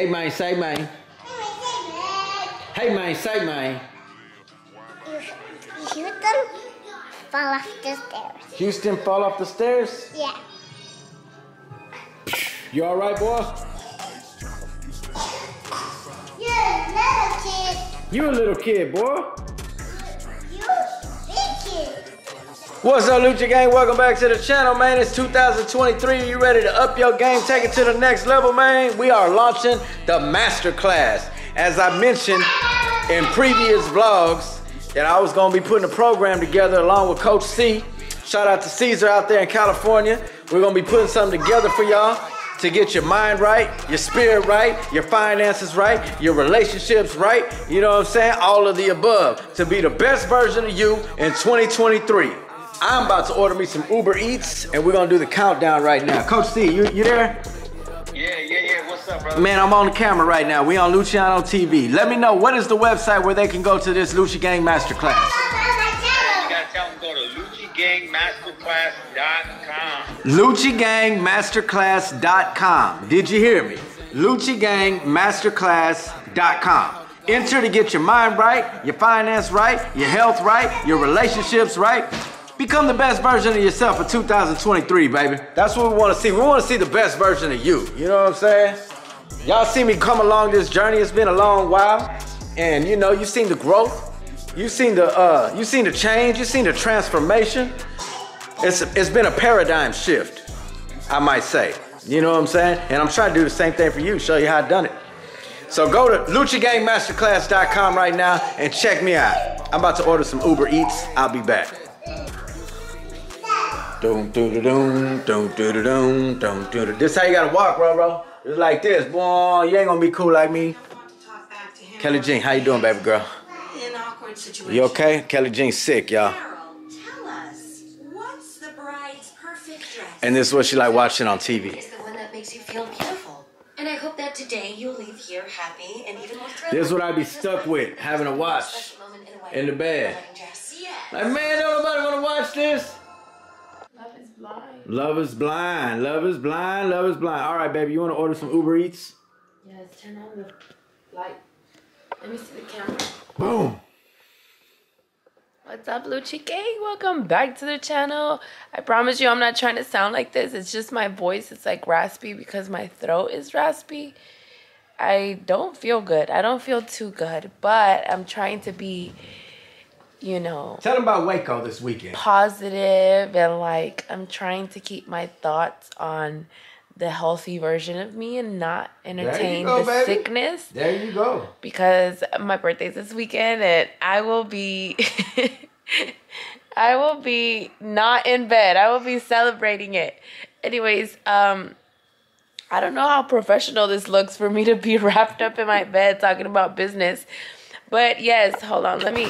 Hey, man, say, man. Hey, man, say, man. Houston fall off the stairs. Houston fall off the stairs? Yeah. You all right, boy? You're a little kid. You're a little kid, boy. You're a big kid. What's up, Lucha Gang? Welcome back to the channel, man. It's 2023. You ready to up your game, take it to the next level, man? We are launching the masterclass. As I mentioned in previous vlogs, that I was gonna be putting a program together along with Coach C. Shout out to Caesar out there in California. We're gonna be putting something together for y'all to get your mind right, your spirit right, your finances right, your relationships right, you know what I'm saying? All of the above, to be the best version of you in 2023. I'm about to order me some Uber Eats, and we're gonna do the countdown right now. Coach C, you there? Yeah, what's up, brother? Man, I'm on the camera right now. We on Luciano TV. Let me know, what is the website where they can go to this Lucha Gang Masterclass? LuciGangMasterclass.com. Did you hear me? LuciGangMasterclass.com. Enter to get your mind right, your finance right, your health right, your relationships right. Become the best version of yourself for 2023, baby. That's what we want to see. We want to see the best version of you. You know what I'm saying? Y'all see me come along this journey. It's been a long while, and you know, you've seen the growth. You've seen the change, you've seen the transformation. It's been a paradigm shift, I might say. You know what I'm saying? And I'm trying to do the same thing for you, show you how I've done it. So go to LuchaGangMasterclass.com right now and check me out. I'm about to order some Uber Eats. I'll be back. This how you gotta walk, bro. It's like this, boy. You ain't gonna be cool like me. Kelly Jean, how you doing, baby girl? Situation. You okay? Kelly Jean's sick, y'all. Tell us, what's the bride's perfect dress? And this is what she like watching on TV. It's the one that makes you feel beautiful. And I hope that today you'll leave here happy and even more thrilled. This is what I be stuck with, having to watch in the bed. Like, man, don't nobody want to watch this. Love is blind. Love is blind. Love is blind. Love is blind. All right, baby, you want to order some Uber Eats? Yes, turn on the light. Let me see the camera. Boom. What's up, Lucha Gang? Welcome back to the channel. I promise you I'm not trying to sound like this. It's just my voice. It's like raspy because my throat is raspy. I don't feel good. I don't feel too good, but I'm trying to be, you know. Tell them about Waco this weekend. Positive, and like I'm trying to keep my thoughts on the healthy version of me and not entertain the baby. Sickness. There you go. Because my birthday's this weekend and I will be I will be not in bed. I will be celebrating it. Anyways, I don't know how professional this looks for me to be wrapped up in my bed talking about business. But yes, hold on, let me.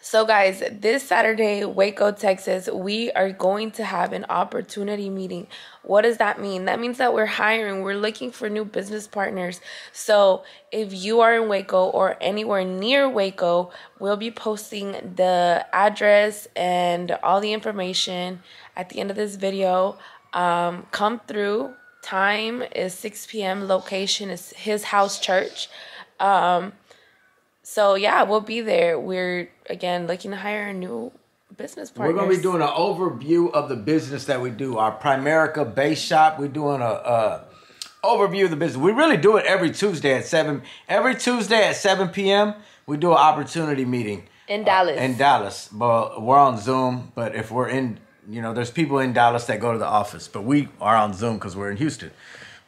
So guys, this Saturday, Waco, Texas, we are going to have an opportunity meeting. What does that mean? That means that we're hiring. We're looking for new business partners. So if you are in Waco or anywhere near Waco, we'll be posting the address and all the information at the end of this video. Come through. Time is 6 p.m. Location is His House Church. So yeah, we'll be there. We're, again, looking to hire a new business partner. We're going to be doing an overview of the business that we do. Our Primerica base shop, we're doing an overview of the business. We really do it every Tuesday at 7. Every Tuesday at 7 p.m., we do an opportunity meeting. In Dallas. In Dallas. But we're on Zoom, but if we're in, you know, there's people in Dallas that go to the office. But we are on Zoom because we're in Houston.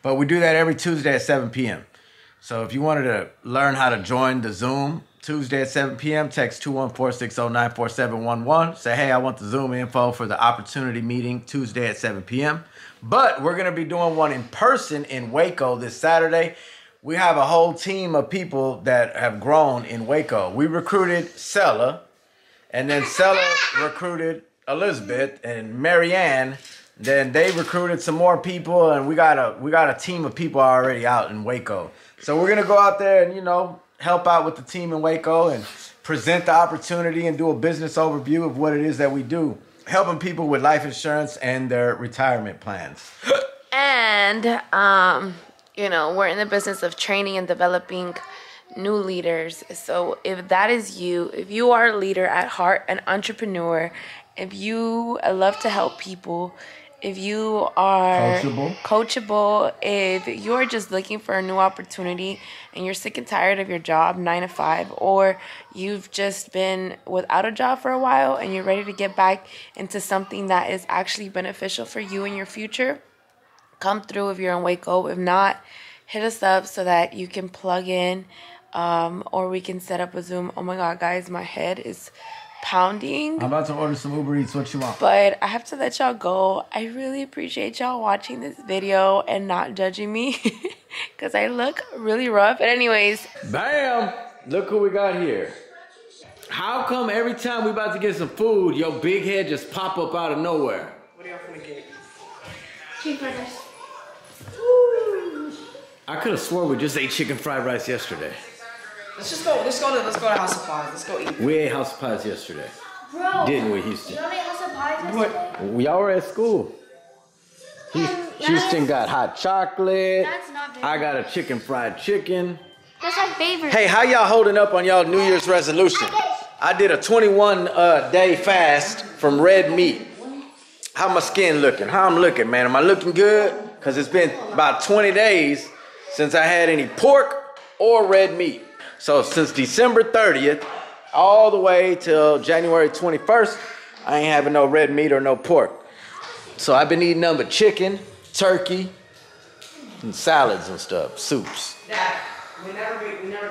But we do that every Tuesday at 7 p.m. So if you wanted to learn how to join the Zoom Tuesday at 7 p.m., text 214-609-4711. Say, hey, I want the Zoom info for the opportunity meeting Tuesday at 7 p.m. But we're going to be doing one in person in Waco this Saturday. We have a whole team of people that have grown in Waco. We recruited Sella, and then Sella recruited Elizabeth and Marianne. Then they recruited some more people, and we got a team of people already out in Waco. So we're gonna go out there and, you know, help out with the team in Waco and present the opportunity and do a business overview of what it is that we do, helping people with life insurance and their retirement plans. And You know, we're in the business of training and developing new leaders. So if that is you, if you are a leader at heart, an entrepreneur, if you love to help people, if you are coachable, if you're just looking for a new opportunity and you're sick and tired of your job, 9 to 5, or you've just been without a job for a while and you're ready to get back into something that is actually beneficial for you in your future, come through if you're in Waco. If not, hit us up so that you can plug in, or we can set up a Zoom. Oh my God, guys, my head is pounding. I'm about to order some Uber Eats. What you want? But I have to let y'all go. I really appreciate y'all watching this video and not judging me because I look really rough. But anyways, bam! Look who we got here. How come every time we about to get some food, your big head just pop up out of nowhere? What are y'all gonna get? Cheeseburgers. I could have swore we just ate chicken fried rice yesterday. Let's go to House of Pies. Let's go eat. We ate House of Pies yesterday. Bro. Didn't we, Houston? Y'all ate House of Pies yesterday? We all were at school. Houston got hot chocolate. That's not big. I got a chicken fried chicken. That's my favorite. Hey, how y'all holding up on y'all New Year's resolution? I did a 21-day fast from red meat. How my skin looking? How I'm looking, man? Am I looking good? Because it's been about 20 days since I had any pork or red meat. So since December 30th, all the way till January 21st, I ain't having no red meat or no pork. So I've been eating nothing but chicken, turkey, and salads and stuff, soups. Dad, we never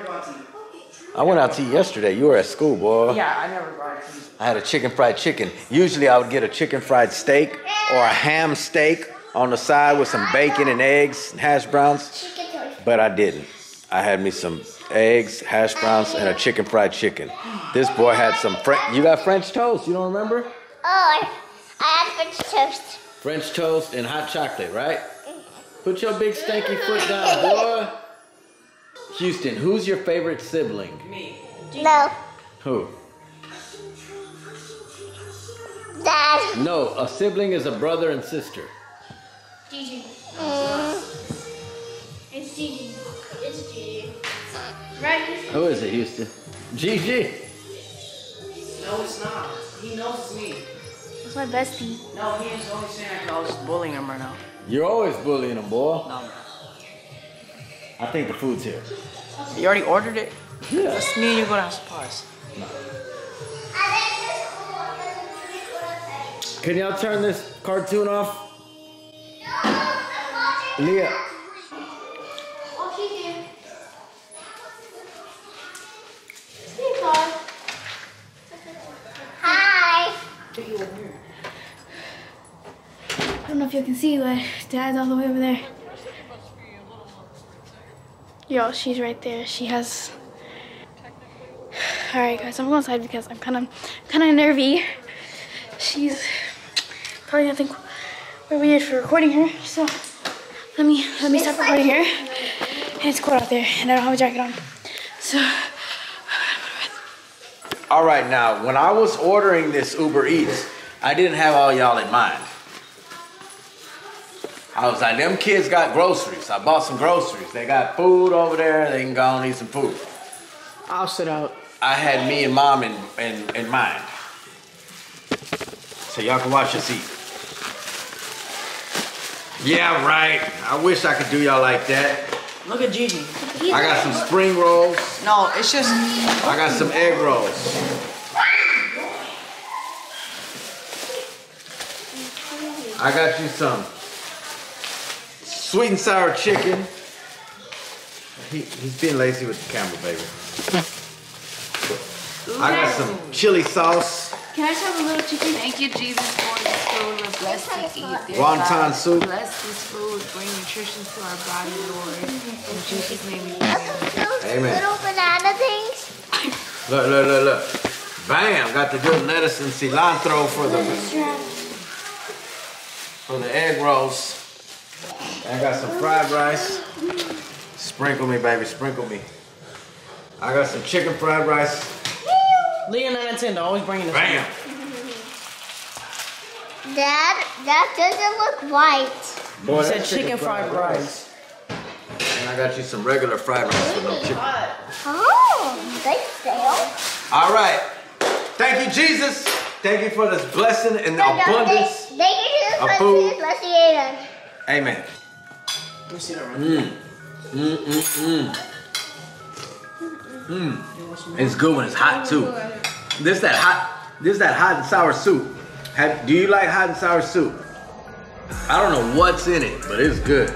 go out to eat. I went out to eat yesterday. You were at school, boy. Yeah, I never brought it to you. I had a chicken fried chicken. Usually I would get a chicken fried steak or a ham steak on the side with some bacon and eggs and hash browns, but I didn't. I had me some eggs, hash browns, and a chicken fried chicken. This boy had some French. You got French toast, you don't remember? Oh, I had French toast. French toast and hot chocolate, right? Put your big stanky foot down, boy. Houston, who's your favorite sibling? Me. No. Who? Dad. No, a sibling is a brother and sister. Gigi. It's Gigi. It's Gigi. Right, Houston? Who is it, Houston? Gigi. No, it's not. He knows it's me. It's my bestie. No, he is only saying I was bullying him right now. You're always bullying him, boy. No. I think the food's here. You already ordered it? Yeah. Just me and you go to House of Pies. No. Can y'all turn this cartoon off? No, Leah. Hi. I don't know if you can see, but Dad's all the way over there. Yo, she's right there. She has. All right, guys, I'm going outside because I'm kind of nervy. She's probably gonna think we're weird for recording her. So let me stop recording her. And it's cold out there, and I don't have a jacket on. So. All right, now when I was ordering this Uber Eats, I didn't have all y'all in mind. I was like, them kids got groceries. I bought some groceries. They got food over there. They can go and eat some food. I'll sit out. I had me and mom in mind. So y'all can watch us eat. Yeah, right. I wish I could do y'all like that. Look at Gigi. I got some spring rolls. No, it's just... I got some egg rolls. I got you some sweet and sour chicken. He's being lazy with the camera, baby. I got some chili sauce. Can I just have a little chicken? Thank you, Jesus, for this food. We're blessed to eat this. Wonton soup. Bless this food. Bring nutrition to our body, Lord. In Jesus' name we pray. Amen. Little banana things. Look. Bam! Got the good lettuce and cilantro for the egg rolls. I got some fried rice. Sprinkle me, baby, sprinkle me. I got some chicken fried rice. Leah 9 and 10, always bringing the bam. Food. Dad, that doesn't look white. Boy, you said chicken fried rice. I got you some regular fried rice with no chicken. Oh, they sell. All right. Thank you, Jesus. Thank you for this blessing and abundance. Thank you, Jesus, food. Amen. Let me see that right now. It's good when it's hot too. This that hot and sour soup. Do you like hot and sour soup? I don't know what's in it, but it's good.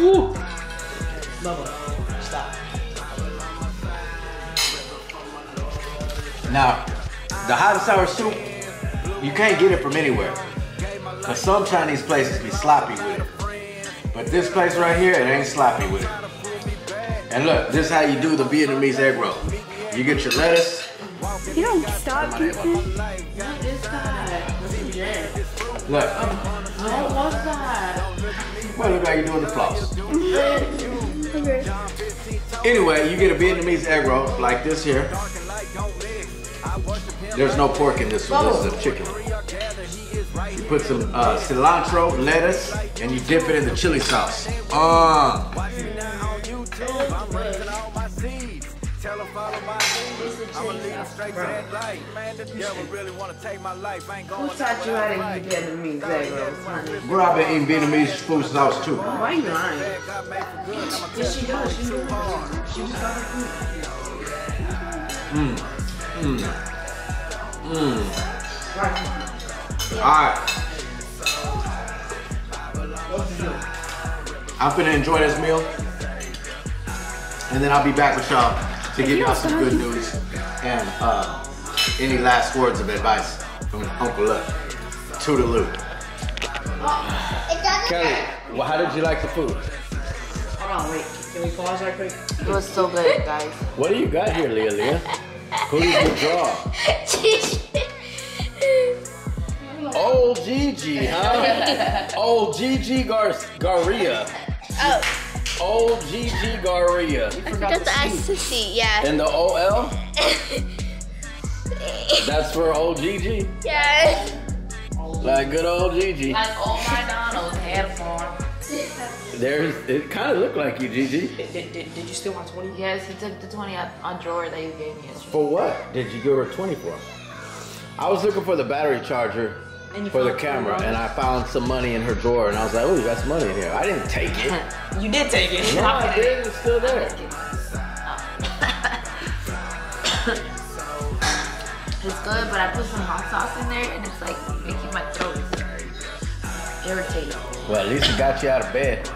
Ooh. Bubba, stop. Now, the hot and sour soup, you can't get it from anywhere. But some Chinese places be sloppy with it. But this place right here, it ain't sloppy with it. And look, this is how you do the Vietnamese egg roll. You get your lettuce. You don't stop eating. What is that? Look. What was that? Well, look how you're doing the floss. Okay. Anyway, you get a Vietnamese egg roll like this here. There's no pork in this one. This is a chicken. You put some cilantro, lettuce, and you dip it in the chili sauce. Who taught you how to eat Vietnamese egg rolls? Bro, I've been eating Vietnamese food since I was 2. Why you lying? Yes, she does. She was Alright. I'm finna enjoy this meal. And then I'll be back with y'all to give y'all some good news and any last words of advice from Uncle Luke. Kelly, well, how did you like the food? Hold on, wait. Can we pause right quick? It was so good, guys. What do you got here, Leah? Who's the draw? Gigi. Old Gigi, huh? Old Gigi Garcia. Oh. Old Gigi Garcia. That's the ecstasy, yeah. And the OL? That's for old Gigi? Yeah. Like good old Gigi. Like old McDonald's had a farm. There's, it kind of looked like you, Gigi. Did you still want 20? Yes, I took the 20 on drawer that you gave me yesterday. For what did you give her 20 for? I was looking for the battery charger for the camera, and I found some money in her drawer, and I was like, "Ooh, that's money in here." I didn't take it. You did take it. No, I did. It's still there. It's good, but I put some hot sauce in there, and it's like making my throat irritated. Well, at least it got you out of bed.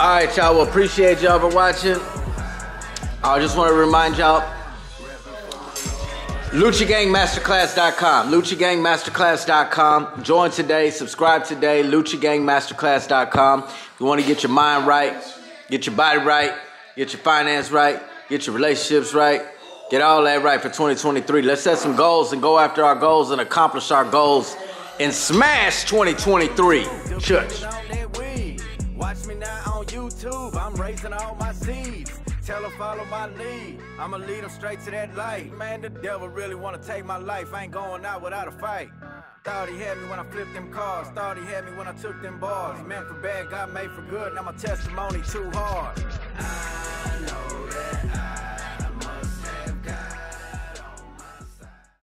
All right, y'all. Well, appreciate y'all for watching. I just want to remind y'all. LuchaGangMasterclass.com, LuchaGangMasterclass.com. Join today, subscribe today, LuchaGangMasterclass.com. You want to get your mind right, get your body right, get your finance right, get your relationships right, get all that right for 2023. Let's set some goals and go after our goals and accomplish our goals and smash 2023. Church. Watch me now on YouTube, I'm raising all my seeds. Tell her follow my lead, I'ma lead them straight to that light. Man, the devil really wanna take my life, I ain't going out without a fight. Thought he had me when I flipped them cars, thought he had me when I took them bars. Man for bad, God made for good, now my testimony too hard. I know.